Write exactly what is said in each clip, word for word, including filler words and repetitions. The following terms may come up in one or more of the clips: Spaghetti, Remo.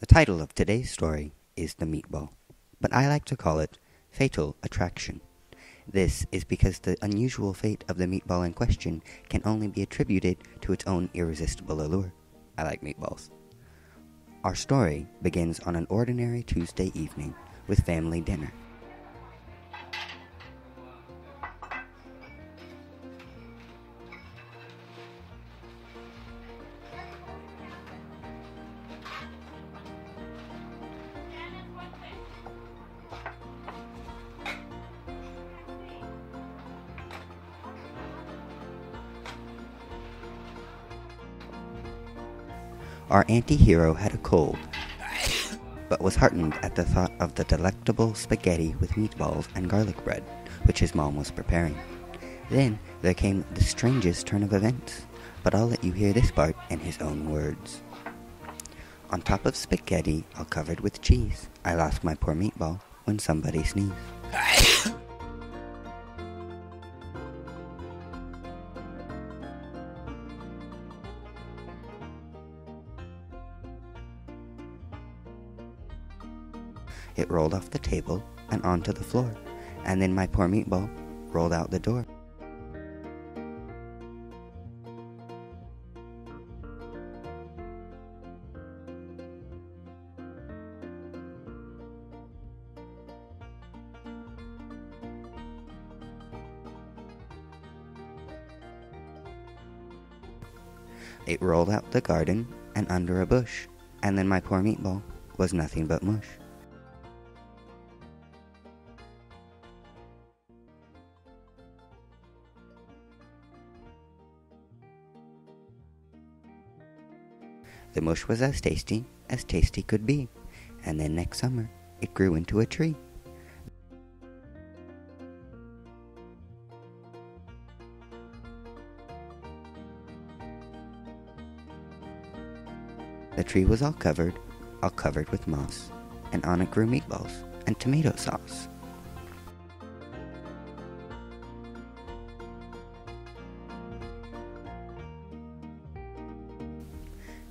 The title of today's story is The Meatball, but I like to call it Fatal Attraction. This is because the unusual fate of the meatball in question can only be attributed to its own irresistible allure. I like meatballs. Our story begins on an ordinary Tuesday evening with family dinner. Our anti-hero had a cold, but was heartened at the thought of the delectable spaghetti with meatballs and garlic bread, which his mom was preparing. Then there came the strangest turn of events, but I'll let you hear this part in his own words. On top of spaghetti, all covered with cheese, I lost my poor meatball when somebody sneezed. It rolled off the table and onto the floor, and then my poor meatball rolled out the door. It rolled out the garden and under a bush, and then my poor meatball was nothing but mush. The mush was as tasty as tasty could be, and then next summer, it grew into a tree. The tree was all covered, all covered with moss, and on it grew meatballs and tomato sauce.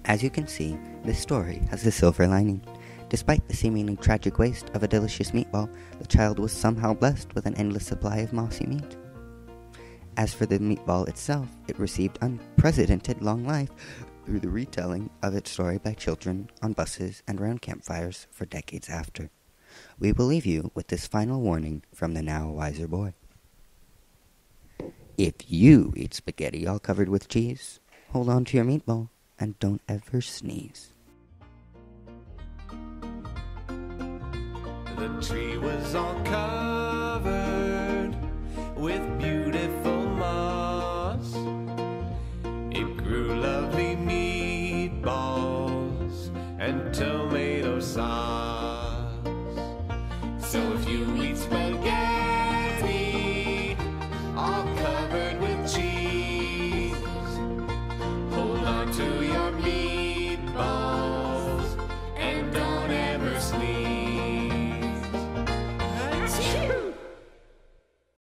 As you can see, this story has a silver lining. Despite the seemingly tragic waste of a delicious meatball, the child was somehow blessed with an endless supply of mossy meat. As for the meatball itself, it received unprecedented long life through the retelling of its story by children on buses and around campfires for decades after. We will leave you with this final warning from the now wiser boy. If you eat spaghetti all covered with cheese, hold on to your meatball. And don't ever sneeze. The tree was all covered with beautiful moss. It grew lovely meatballs and tomato sauce. So if you eat spaghetti